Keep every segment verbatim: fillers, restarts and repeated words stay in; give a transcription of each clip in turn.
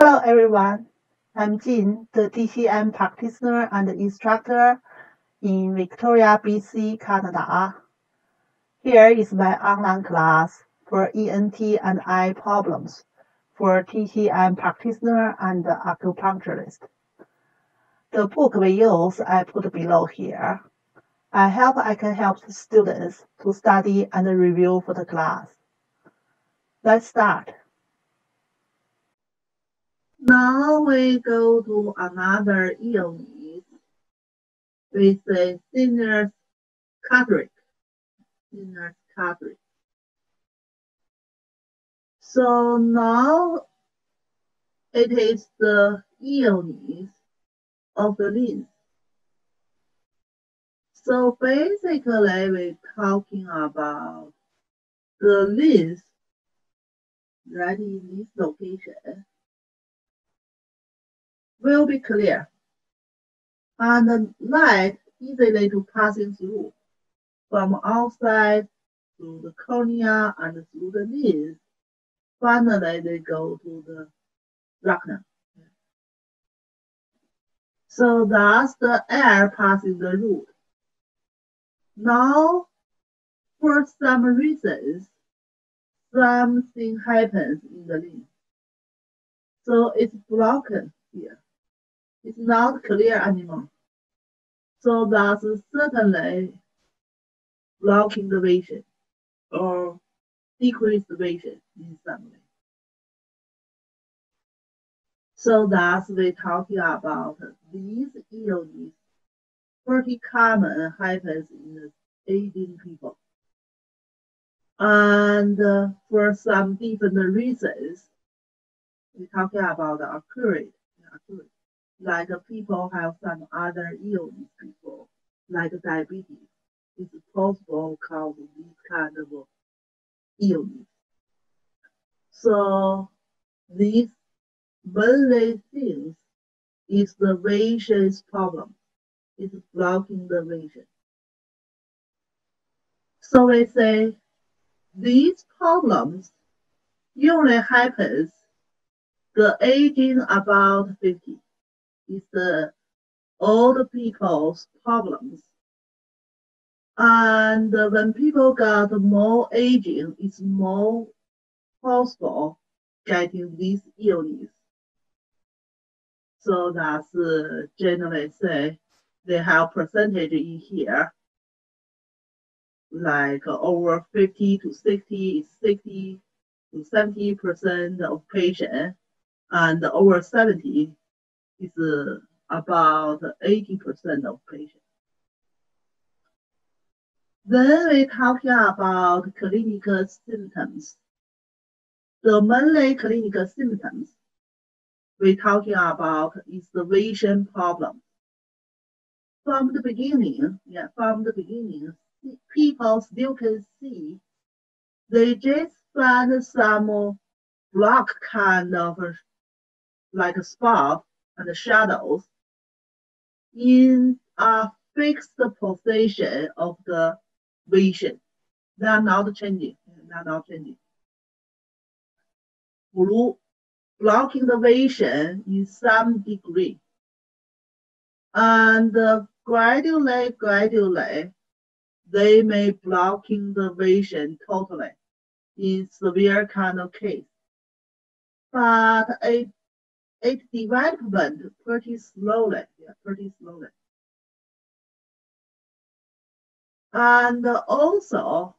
Hello everyone, I'm Jin, the T C M practitioner and instructor in Victoria, B C, Canada. Here is my online class for E N T and eye problems for T C M practitioner and acupuncturist. The book we use I put below here. I hope I can help the students to study and review for the class. Let's start. Now we go to another illness with the senile cataract. Senile cataract. So now it is the illness of the lens. So basically we're talking about the lens right in this location will be clear, and the light easily to passing through from outside through the cornea and through the lens. Finally, they go to the retina. So thus the air passes the root. Now, for some reasons, something happens in the lens, so it's broken here. It's not clear anymore. So that's certainly blocking the vision or decreased vision in some way. So that's we're talking about these illness. Pretty common happens in aging people. And uh, for some different reasons, we're talking about the accurate. Like people have some other illness, people like diabetes, it's possible causing this kind of illness. So these mainly things is the vision's problem. It's blocking the vision. So we say these problems usually happens the aging about fifty. Is the old people's problems. And when people got more aging, it's more possible getting this illness. So that's uh, generally say they have percentage in here, like over fifty to sixty, is sixty to seventy percent of patients, and over seventy is uh, about eighty percent of patients. Then we talk here about clinical symptoms. The mainly clinical symptoms we talking about is the vision problem. From the beginning, yeah, from the beginning, people still can see. They just find some black kind of like a spot and the shadows in a fixed position of the vision. They are not changing. They are not changing. Blue, blocking the vision in some degree. And uh, gradually, gradually, they may blocking the vision totally in severe kind of case. But it It development pretty slowly, yeah, pretty slowly. And also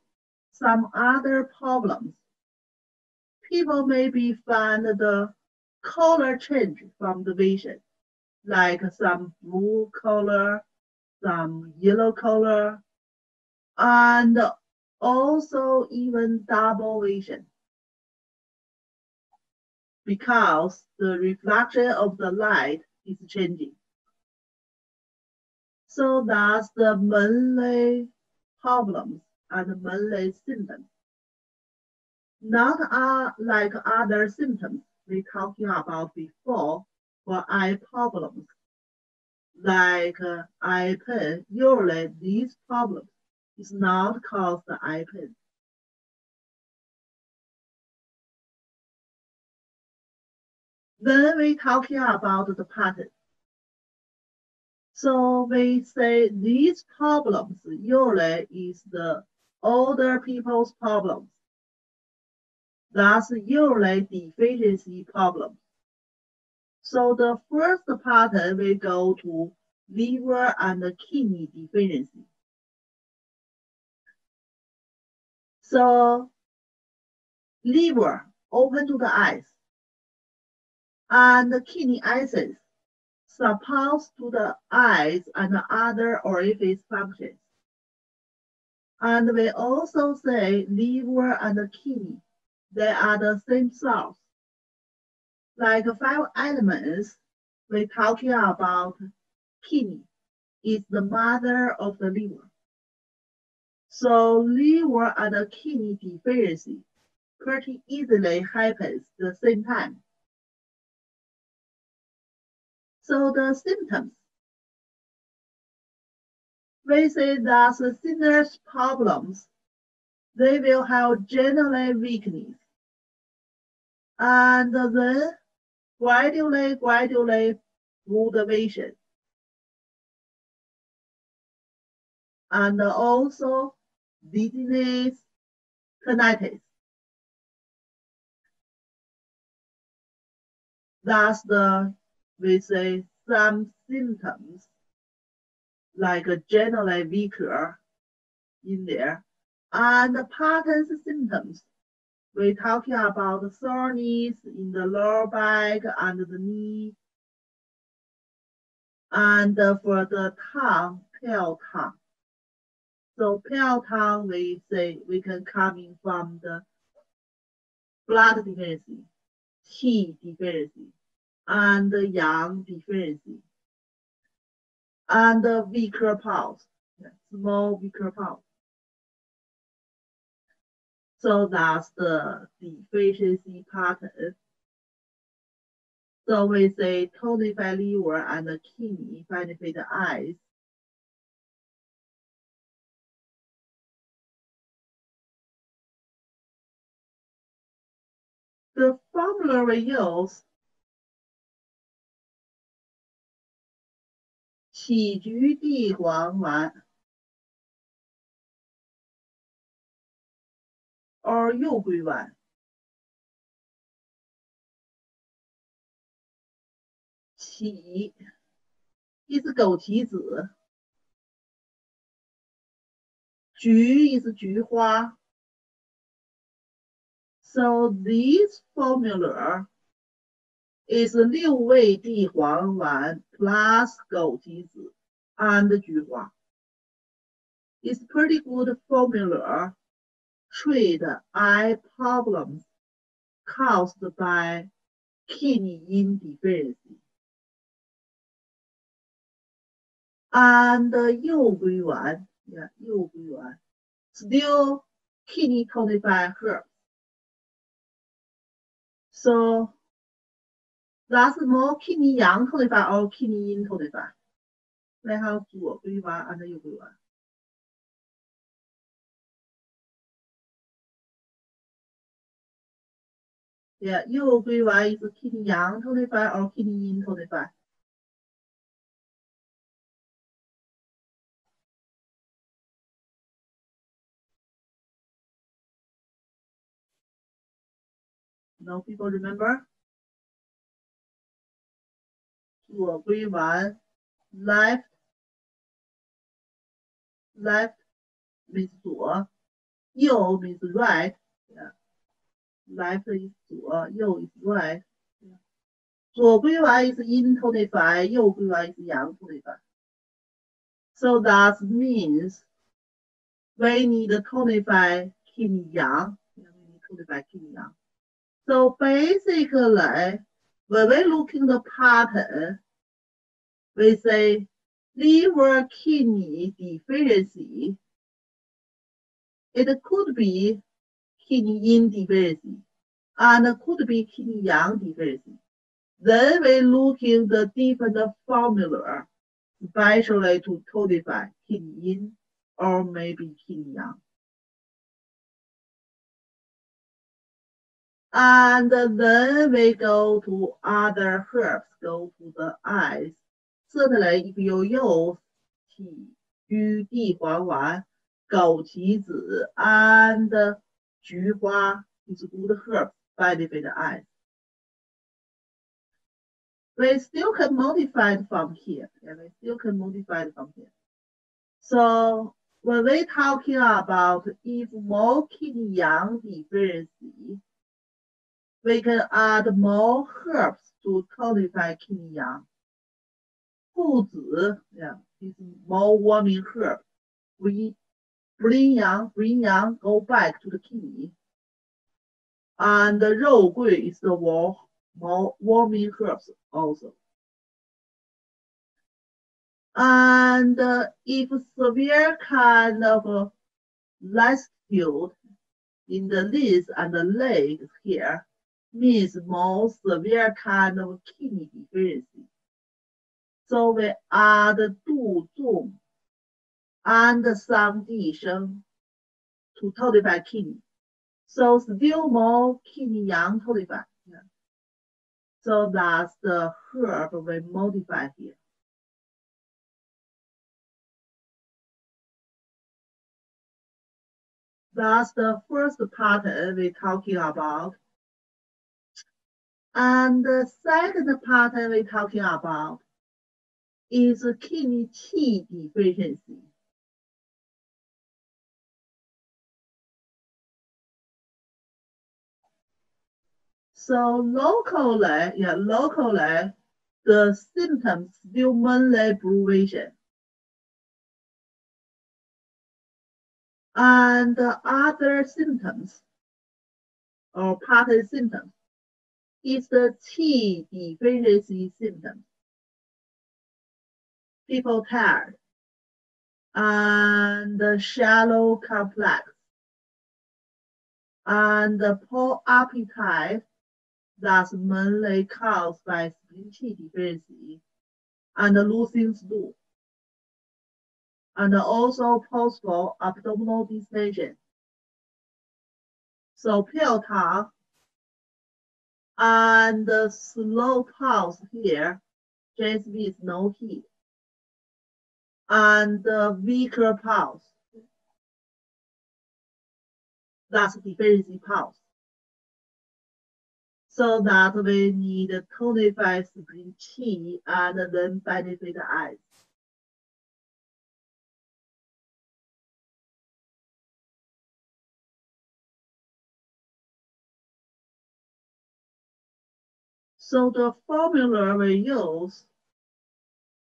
some other problems. People maybe find the color change from the vision, like some blue color, some yellow color, and also even double vision, because the reflection of the light is changing. So that's the mainly problems and mainly symptoms. Not uh, like other symptoms we talking about before for eye problems, like uh, eye pain. Usually these problems is not caused by eye pain. Then we talk here about the pattern. So we say these problems usually is the older people's problems. That's usually deficiency problem. So the first pattern we go to liver and kidney deficiency. So liver open to the eyes and kidney acids supposed to the eyes and other orifice functions. And we also say liver and kidney, they are the same source. Like five elements, we're talking about kidney is the mother of the liver. So liver and kidney deficiency pretty easily happens at the same time. So the symptoms. We say that the sinner's problems, they will have generally weakness. And then gradually, gradually motivation. And also dizziness, tinnitus. That's the, we say, some symptoms, like a generally weaker in there. And the patterns symptoms, we're talking about the soreness in the lower back and the knee. And for the tongue, pale tongue. So pale tongue, we say, we can come in from the blood deficiency, qi deficiency, and the yang deficiency, and the weaker pulse, small weaker pulse. So that's the deficiency pattern. So we say tonify liver and the kidney benefit the eyes. The formula we use, qi ju di huang wan, or You Gui Wan. Qi is Gou Qi Zi. Ju is Ju Hua. So this formula is Liu Wei di huang wan plus Gou Qi Zi and Ju Hua. It's pretty good formula. Treat eye problems caused by kidney indeficiency. And uh, You Gui Wan, yeah, You Gui Wan, still kidney tonified herbs. So that's more kidney yang tonified or kidney yin tonified. They have Ju Gui Wan and You Gui Wan. Yeah, You Gui Wan is kidney yang tonified or kidney yin tonified. No people remember? Ju Gui Wan, left, left means左,右means right. Yeah. Left is左,右is right. Ju Gui Wan is yin tonified, You Gui Wan is yang tonified. So that means we need to tonify kidney yang. We need to tonify kidney yang. So basically, when we look in the pattern, we say liver kidney deficiency. It could be kidney yin deficiency, and it could be kidney yang deficiency. Then we look in the different formula, especially to codify kidney yin or maybe kidney yang. And then we go to other herbs, go to the eyes. Certainly, if you use Ju Di Huang Wan, Gou Qi Zi, and Ju Hua, is good herbs, benefit the eyes. We still can modify it from here. Yeah, we still can modify it from here. So when we're talking about if more yin yang diversity, we can add more herbs to qualify yin yang. Hu Zi, yeah, is more warming herb. We bring yang, bring yang, go back to the kidney. And the Rou Gui is the war, more warming herbs also. And uh, if severe kind of uh, lassitude in the legs and the legs here means more severe kind of kidney deficiency. So we add Du Zhong and some Yisheng to todify kidney. So still more kidney yang todify. Yeah. So that's the herb we modify here. That's the first pattern we're talking about. And the second pattern we're talking about is kidney qi deficiency. So locally, yeah, locally, the symptoms still mainly blue vision. And other symptoms or pattern symptoms is the qi deficiency symptoms. People tired and the shallow complex and the poor appetite that's mainly caused by spleen qi deficiency and the losing stool. And also possible abdominal distension. So pill tongue and the slow pulse here just with no heat and the weaker pulse. That's deficiency pulse. So that we need to tonify spleen qi and then benefit the eyes. So the formula we use,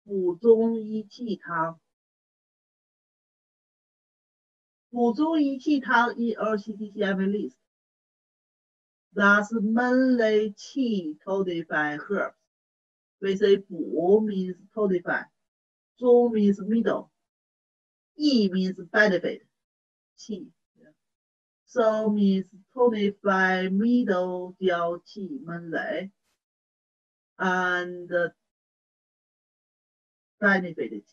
Bu Zhong Yi Qi Tang. Bu Zhong Yi Qi Tang is also T C M list. That's mainly qi codified herbs. We say Bu means codified, Zhong means middle, Yi means benefit, qi. So means codified middle jiao qi mainly. And uh, benefit.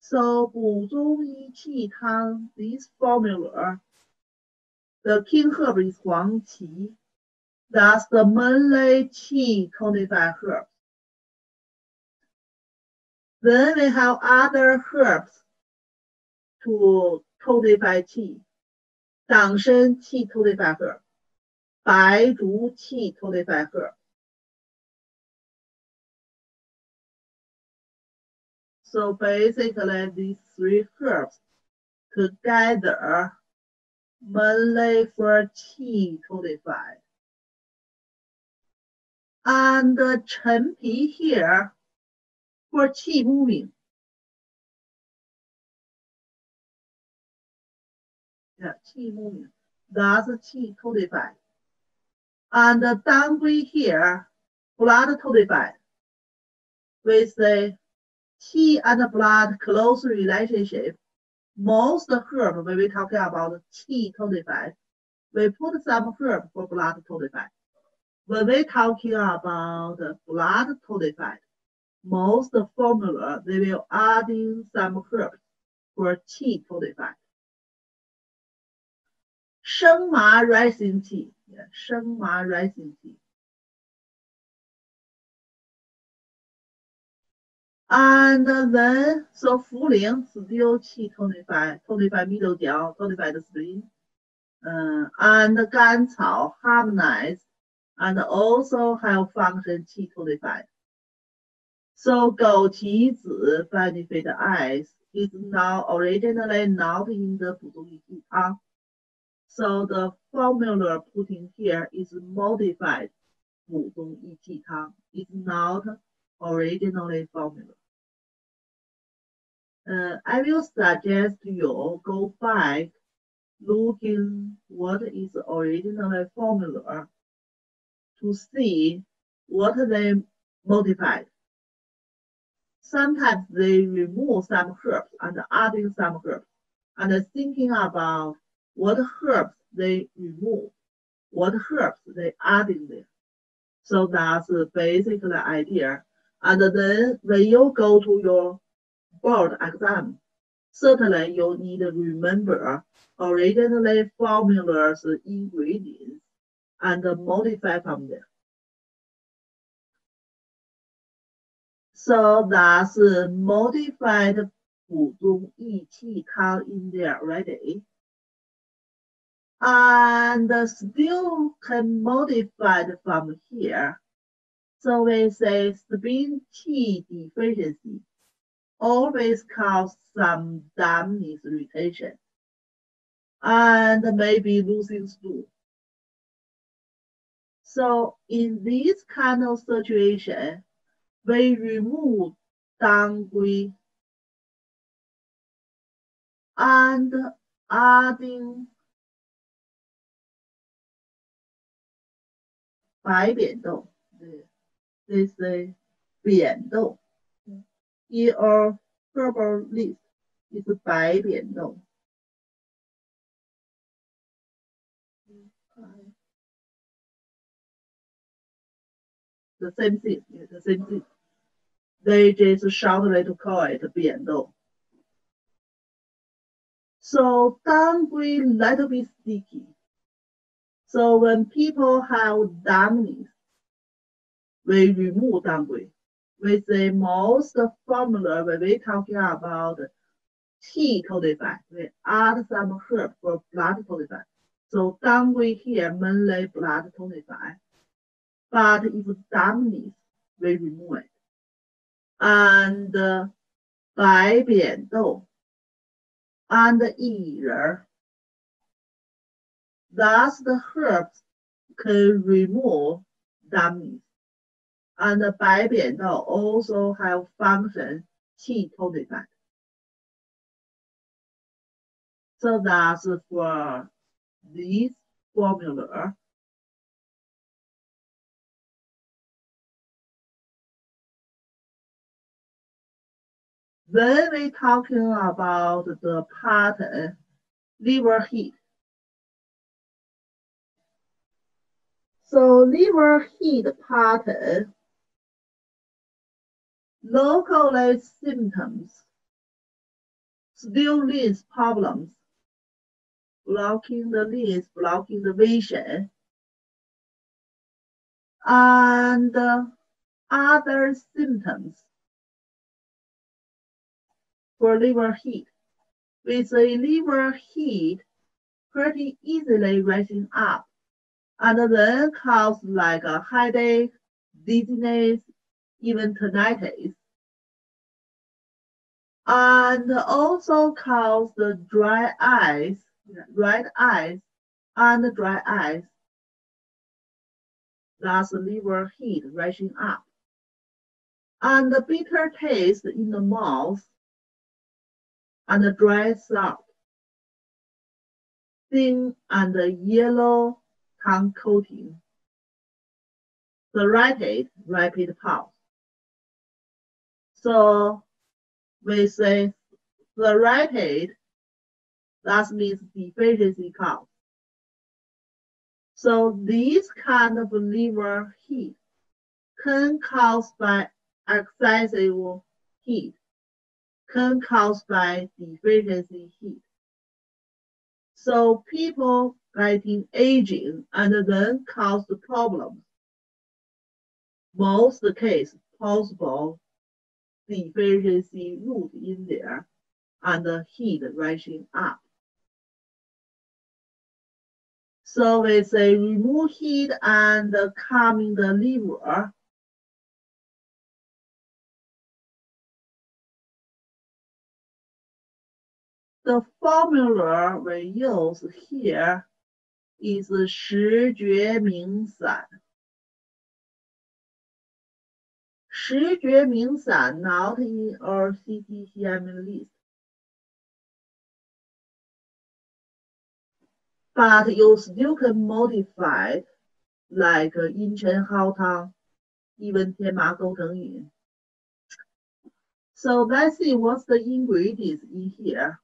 So, Bu Zhong Yi Qi Tang, this formula, the king herb is Huang Qi, that's the mainly qi codified herb. Then we have other herbs to codify qi, dang shen qi codified herb. Bai Bian Dou codified herb. So basically, these three herbs together mainly for qi codified. And the Chen-pi here for qi moving. Yeah, qi moving. That's qi codified. And the dang gui here, blood codified. We say qi and blood close relationship. Most herb, when we talk about qi codified, we put some herb for blood codified. When we talking about blood codified, most formula, they will add in some herbs for qi codified. Shengma rice in tea. Yeah, Shengma rice in tea. And then, so Fu Ling still qi twenty-five, twenty-five middle jiao, twenty-five the spleen. Uh, and Gan Cao harmonized and also have function qi twenty-five. So Gou Qi Zi benefit eyes is now originally not in the Bu Zhong Yi Qi Tang. So the formula put in here is modified Bu Zhong Yi Qi Tang. It's not originally formula. Uh, I will suggest you go back looking what is original formula to see what they modified. Sometimes they remove some herbs and adding some herbs, and thinking about what herbs they remove, what herbs they add in there. So that's basically the idea. And then when you go to your board exam, certainly you need to remember originally formulas, ingredients, and modify from there. So that's modified Bu Zhong Yi Qi Tang in there already. And still can modify from here. So we say spleen qi deficiency always cause some dampness irritation and maybe losing stool. So in this kind of situation, we remove dang gui and adding Bai Bian Dou. They say Bian Dou. In our herbal list, it's Bai Bian Dou. The same thing, yeah, the same thing. They just shortly to call it Bian Dou. So dang gui little bit sticky. So when people have dampness, we remove dang gui. We say most formula when we're talking about qi tonified, we add some herb for blood tonified. So dang gui here mainly blood tonified. But if dampness, we remove it. And Bai Bian Dou and Yi Ren. Thus, the herbs can remove dampness. And the Bai Bian Dou also have function qi tonified. So that's for this formula. When we're talking about the pattern liver heat. So liver heat pattern, locally symptoms, still leads problems, blocking the leads, blocking the vision, and other symptoms for liver heat. With the liver heat pretty easily rising up, and then cause like a headache, dizziness, even tinnitus. And also cause the dry eyes, red eyes, and dry eyes. That's liver heat rising up. And the bitter taste in the mouth, and the dry throat. Thin and the yellow tongue coating, the rapid, rapid pulse. So we say the rapid, that means deficiency cause. So these kind of liver heat can cause by excessive heat, can cause by deficiency heat. So people getting aging and then cause the problems. Most case possible deficiency root in there and the heat rising up. So we say remove heat and calming the liver. The formula we use here is Shi Jue Ming San. Shi Jue Ming San not in our T C M list. But you still can modify it, like Yin Chen Hao Tang, even Tianma Gou Zheng Yin. So let's see what's the ingredients in here.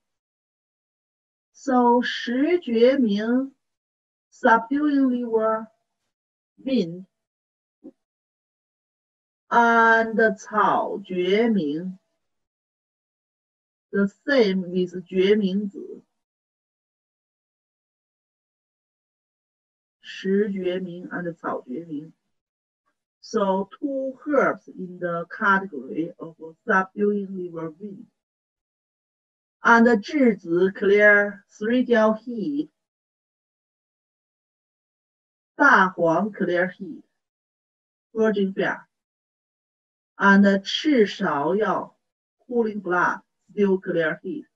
So, Shi Jue Ming, subduing liver, wind, and cao jue ming, the same with jue ming zi. Shi Jue Ming and cao jue ming. So, two herbs in the category of subduing liver wind. And the Zhi Zi clear three-dial heat. Da Huang clear heat. Virgin fire. And the Qi Shao Yao cooling blood still clear heat.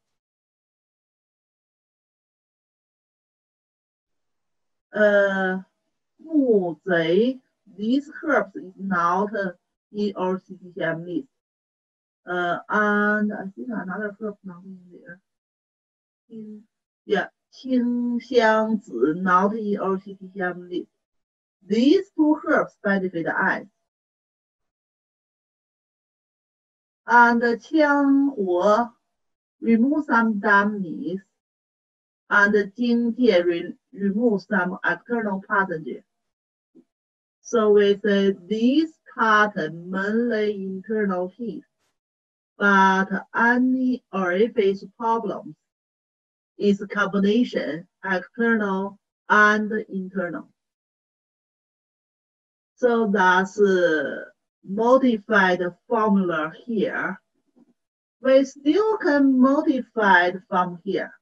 Uh, Hu Zi, these herbs is not uh, in our C C M list. Uh, and I think another herb not in there. In, yeah, Qing Xiang Zi, not in our T C M list. These two herbs benefit the eyes. And the Qiang Wu, remove some dampness. And the Jing Jie, re remove some external pathogen. So we say these pattern mainly internal heat. But any orifice problem is a combination, external and internal. So that's a modified formula here. We still can modify it from here.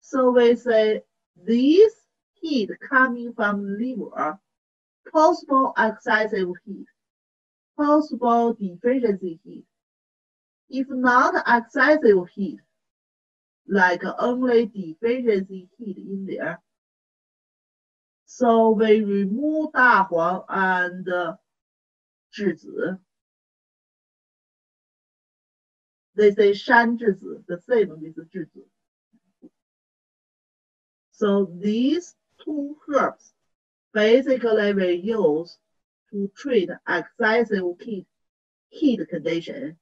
So we say this heat coming from liver, possible excessive heat. Possible deficiency heat. If not excessive heat, like only deficiency heat in there. So we remove Da Huang and uh, Zhi Zi. They say Shan Zhi Zi, the same with Zhi Zi. So these two herbs basically we use to treat excessive heat, heat condition.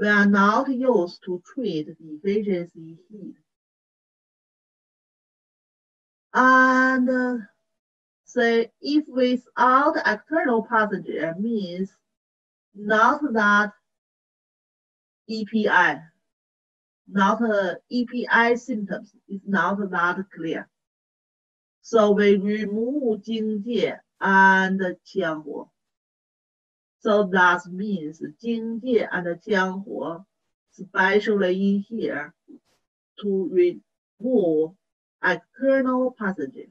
We are not used to treat deficiency heat. And uh, say if without external pathogen means not that E P I, not uh, E P I symptoms, is not that clear. So we remove Jing Jie and Qiang Hu. So that means Jing Jie and Qiang Hu, especially in here, to remove external pathogen.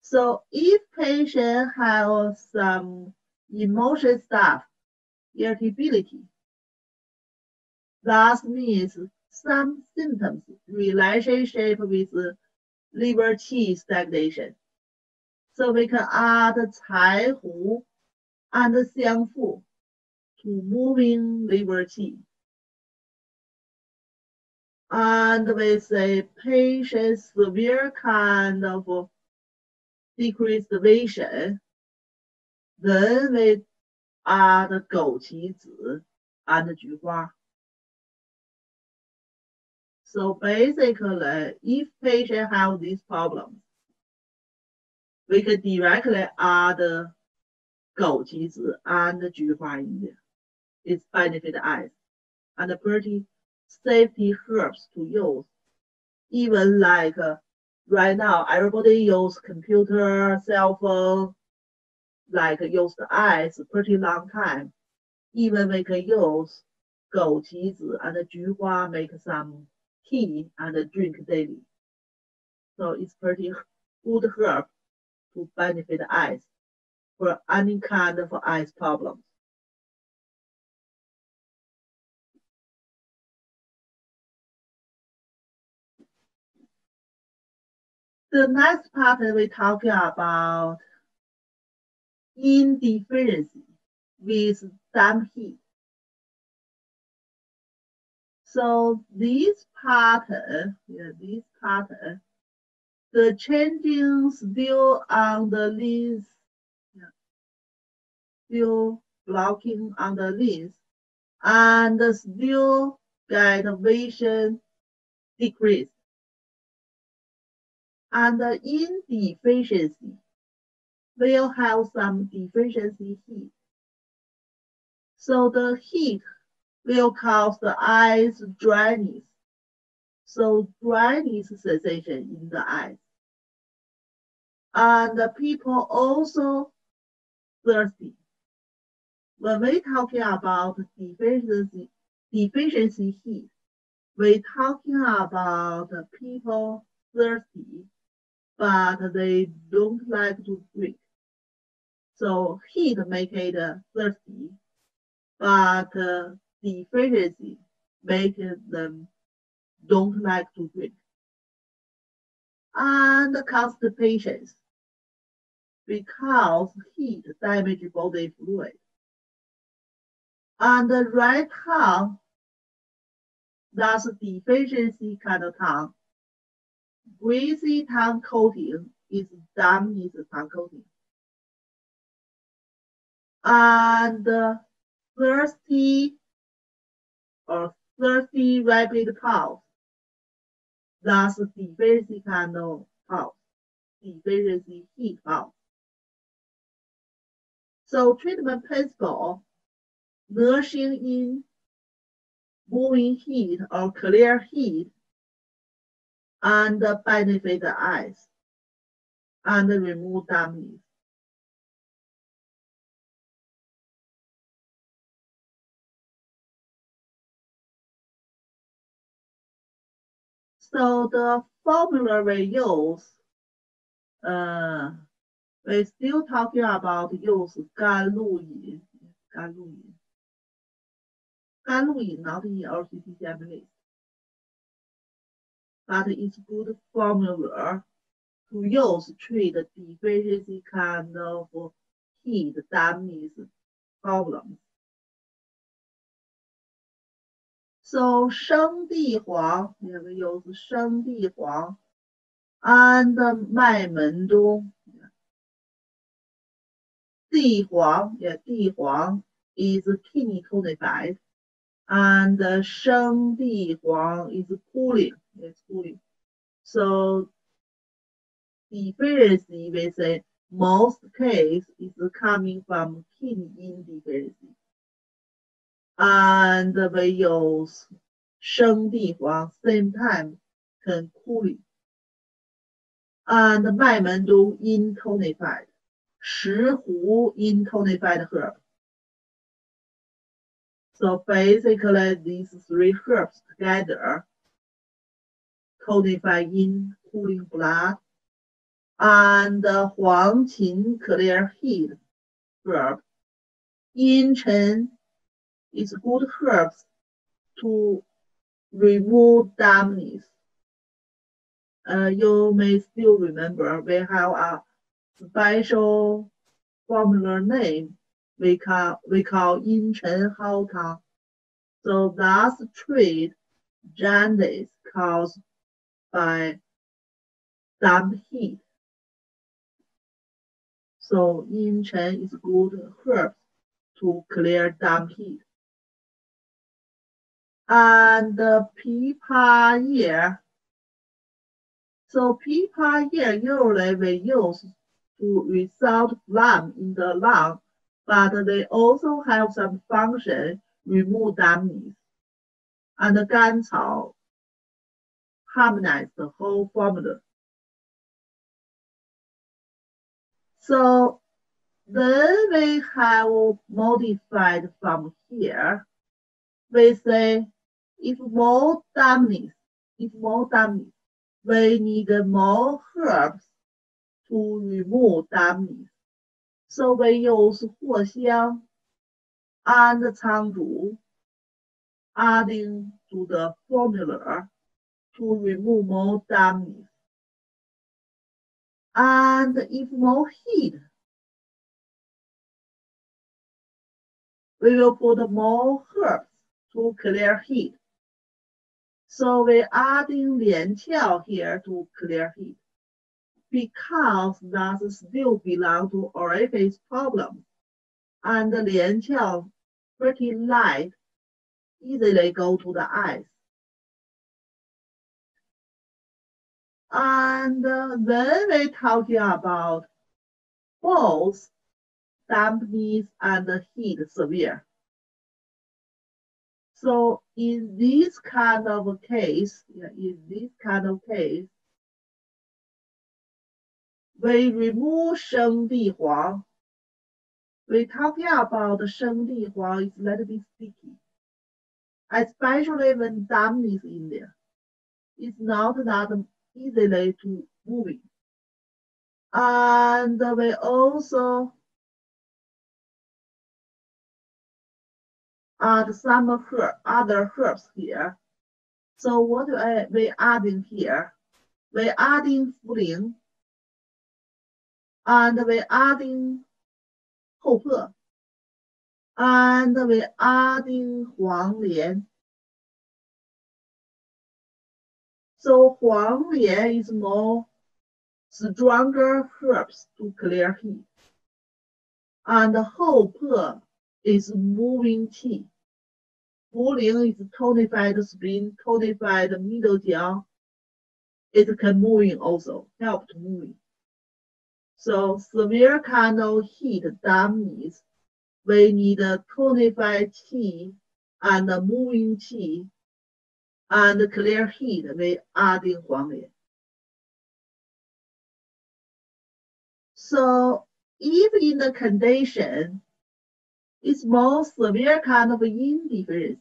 So if patient has some emotion stuff, irritability, that means some symptoms relationship with liver qi stagnation. So we can add Cai Hu and Xiang Fu to moving liver qi. And we say patient's severe kind of decreased vision. Then we add Gou Qi Zi and Ju Hua. So basically, if patient have these problems, we can directly add Gou Qi Zi and Ju Hua in there. It's benefit eyes. and pretty safety herbs to use. Even like uh, right now, everybody use computer, cell phone, like use the eyes pretty long time. Even we can use Gou Qi Zi and Ju Hua make some tea and drink daily. So it's pretty good herb to benefit eyes for any kind of eyes problems. The next part we're talking about indifferency with damp heat. So this pattern, yeah, this pattern, the changing still on the lens, yeah, still blocking on the lens, and still get vision decrease. And in deficiency, we'll have some deficiency heat. So the heat will cause the eyes dryness. So dryness sensation in the eyes. And the people also thirsty. When we're talking about deficiency, deficiency heat, we're talking about people thirsty, but they don't like to drink. So heat make it uh, thirsty, but uh, deficiency make them don't like to drink. And constipations, because heat damages body fluid. And the right tongue, that's deficiency kind of tongue. Greasy tongue coating is dampness tongue coating. And uh, thirsty or thirsty rapid pulse. That's deficiency kind of pulse, deficiency heat pulse. So treatment principle, nourishing in moving heat or clear heat, and benefit the eyes, and remove dampness. So the formula we use, uh, we're still talking about use Gan Yin, Gan Yin, Gan Yin, not in our T C M list. But it's good formula to use treat deficiency kind of heat dampness problems. So sheng di huang, yeah, we use sheng di huang, and Bai Bian Dou. Di huang, yeah, di huang is kidney tonified, and uh, sheng di huang is cooling. It's cooling. So deficiency, we say most case is coming from kidney deficiency. And we use sheng di huang, same time can cooling. And Bai Bian Dou yin tonified, shi hu yin tonified herb. So basically these three herbs together tonify yin, cooling blood, and uh, huang qi, clear heat herb. Yin Chen is good herbs to remove dampness. Uh, you may still remember we have a special formula name we call, we call Yin Chen Hao Tang. So that's treat jaundice caused by damp heat. So Yin Chen is good herbs to clear damp heat. And the pipa ye. So pipa ye usually we use to resolve phlegm in the lung, but they also have some function remove dampness. and the Gan Cao harmonized the whole formula. So then we have modified from here. We say if more dominance, if more dominance, we need more herbs to remove dominance. So we use huoxiang and changzhu, adding to the formula to remove more dominance. And if more heat, we will put more herbs to clear heat. So we're adding Lian Qiao here to clear heat, because that still belongs to orifice problem. And the Lian Qiao, pretty light, easily go to the eyes. And uh, then we're talking about both dampness and heat severe. So in this kind of case, in this kind of case, we remove sheng di huang. We're talking about sheng di huang is a little bit sticky, especially when dampness is in there. It's not that easily to moving. And we also add some herb, other herbs here. So what are we adding here? We're adding Fu Ling, and we're adding Hou Po, and we're adding Huang Lian. So Huang Lian is more stronger herbs to clear heat, and Hou Po is moving qi. Fu Ling is tonified spleen, tonified middle jiang. It can moving also, help to moving. So severe kind of heat dampness, we need a tonified qi and a moving qi, and clear heat, we add in Huang Lian. So if in the condition, it's more severe kind of yin deficiency.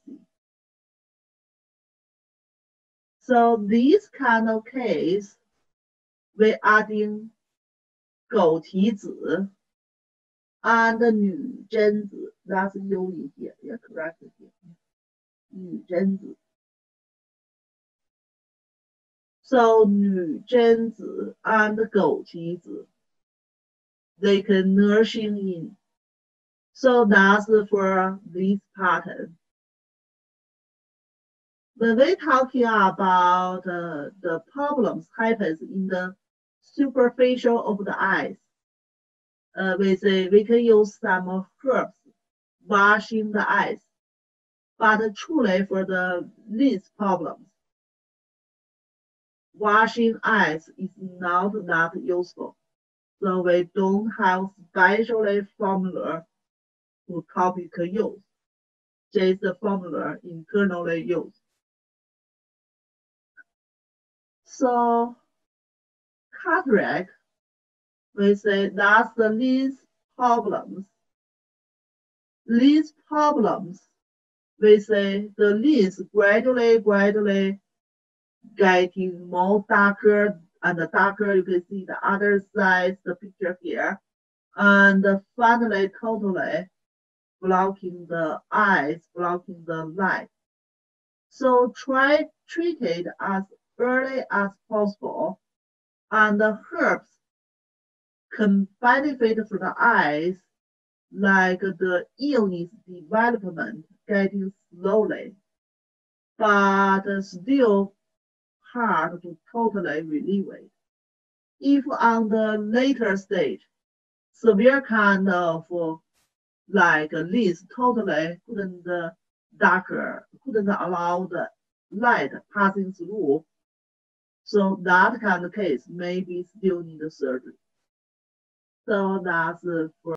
So this kind of case, we add in Gou Qi Zi and Nü Zhen Zi. That's You in here, yeah, correct here. Nü Zhen Zi. So Nü Zhen Zi and Gou Qi Zi, they can nourishing in. So that's for this pattern. When we're talking about uh, the problems happens in the superficial of the eyes, uh, we say we can use some herbs washing the eyes, but truly for the these problems, washing eyes is not that useful. So we don't have special formula to topic use, just the formula internally used. So cataract, we say that's the least problems. Least problems, we say the least gradually, gradually getting more darker and darker. You can see the other side, the picture here, and finally totally blocking the eyes, blocking the light. So try treat it as early as possible, and the herbs can benefit for the eyes, like the illness development getting slowly, but still hard to totally relieve it. If on the later stage, severe kind of like this totally couldn't uh, darker, couldn't allow the light passing through. So that kind of case maybe still need surgery. So that's uh, for